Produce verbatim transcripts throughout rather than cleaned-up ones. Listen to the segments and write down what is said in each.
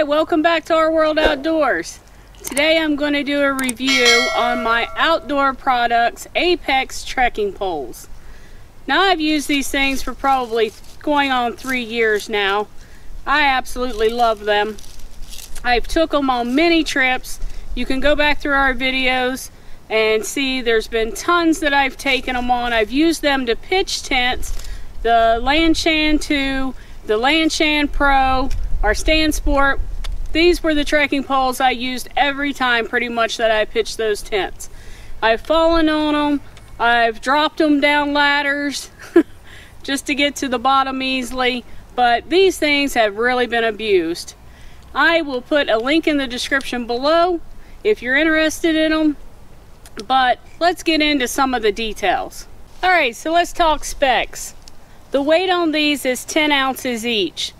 Hi, welcome back to Our World Outdoors. Today I'm going to do a review on my Outdoor Products Apex trekking poles. Now I've used these things for probably going on three years now. I absolutely love them. I've took them on many trips. You can go back through our videos and see there's been tons that I've taken them on. I've used them to pitch tents, the Lanshan two, the Lanshan Pro, our Stand Sport. These were the trekking poles I used every time pretty much that I pitched those tents. I've fallen on them, I've dropped them down ladders just to get to the bottom easily, but these things have really been abused. I will put a link in the description below if you're interested in them, but let's get into some of the details. All right, so let's talk specs. The weight on these is ten ounces each.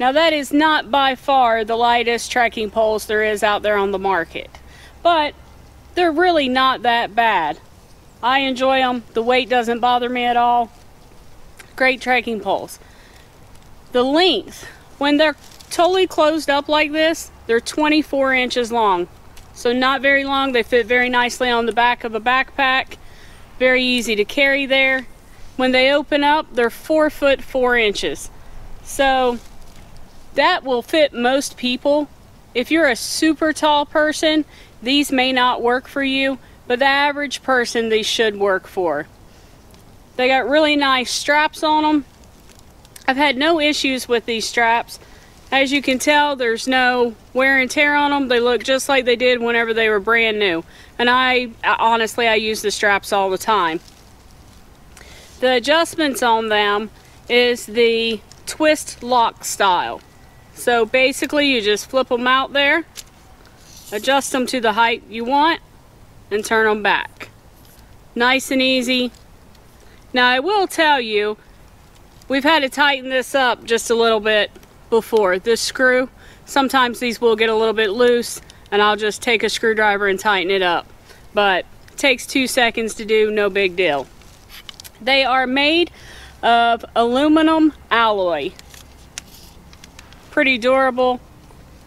Now that is not by far the lightest trekking poles there is out there on the market, but they're really not that bad. I enjoy them. The weight doesn't bother me at all. Great trekking poles. The length, when they're totally closed up like this, they're twenty-four inches long. So not very long. They fit very nicely on the back of a backpack. Very easy to carry there. When they open up, they're four foot four inches. So that will fit most people. If you're a super tall person, these may not work for you, but the average person these should work for. They got really nice straps on them. I've had no issues with these straps. As you can tell, there's no wear and tear on them. They look just like they did whenever they were brand new. And I, honestly, I use the straps all the time. The adjustments on them is the twist lock style. So basically you just flip them out there, adjust them to the height you want, and turn them back. Nice and easy. Now I will tell you, we've had to tighten this up just a little bit before. This screw, sometimes these will get a little bit loose and I'll just take a screwdriver and tighten it up. But it takes two seconds to do, no big deal. They are made of aluminum alloy. Pretty durable.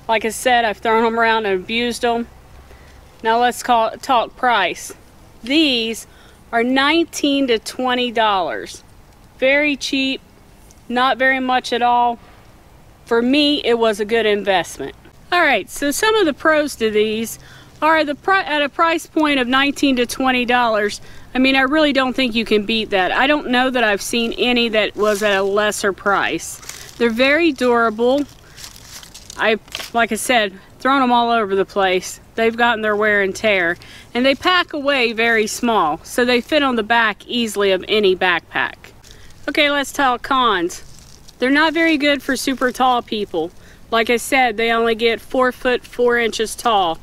Like I said, I've thrown them around and abused them. Now let's call, talk price. These are nineteen to twenty dollars. Very cheap, not very much at all. For me, it was a good investment. All right, so some of the pros to these are the pri at a price point of nineteen to twenty dollars. I mean, I really don't think you can beat that. I don't know that I've seen any that was at a lesser price. They're very durable. I, like I said, thrown them all over the place. They've gotten their wear and tear. And they pack away very small, so they fit on the back easily of any backpack. Okay, let's talk cons. They're not very good for super tall people. Like I said, they only get four foot four inches tall.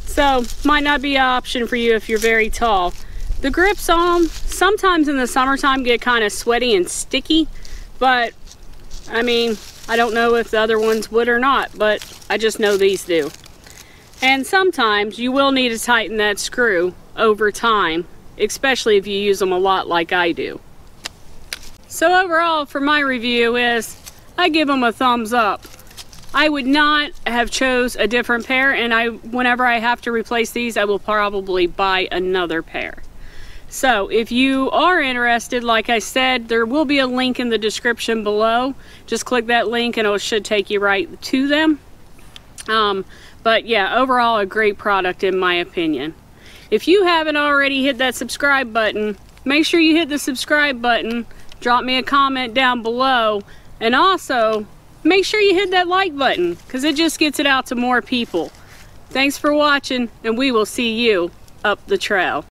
So, might not be an option for you if you're very tall. The grips on them, sometimes in the summertime, get kind of sweaty and sticky, but I mean, I don't know if the other ones would or not, but I just know these do. And sometimes you will need to tighten that screw over time, especially if you use them a lot like I do. So overall, for my review is, I give them a thumbs up. I would not have chose a different pair, and I, whenever I have to replace these, I will probably buy another pair. So if you are interested, like I said, there will be a link in the description below. Just click that link and it should take you right to them. Um, but yeah, overall a great product in my opinion. If you haven't already hit that subscribe button, make sure you hit the subscribe button, drop me a comment down below, and also make sure you hit that like button because it just gets it out to more people. Thanks for watching, and we will see you up the trail.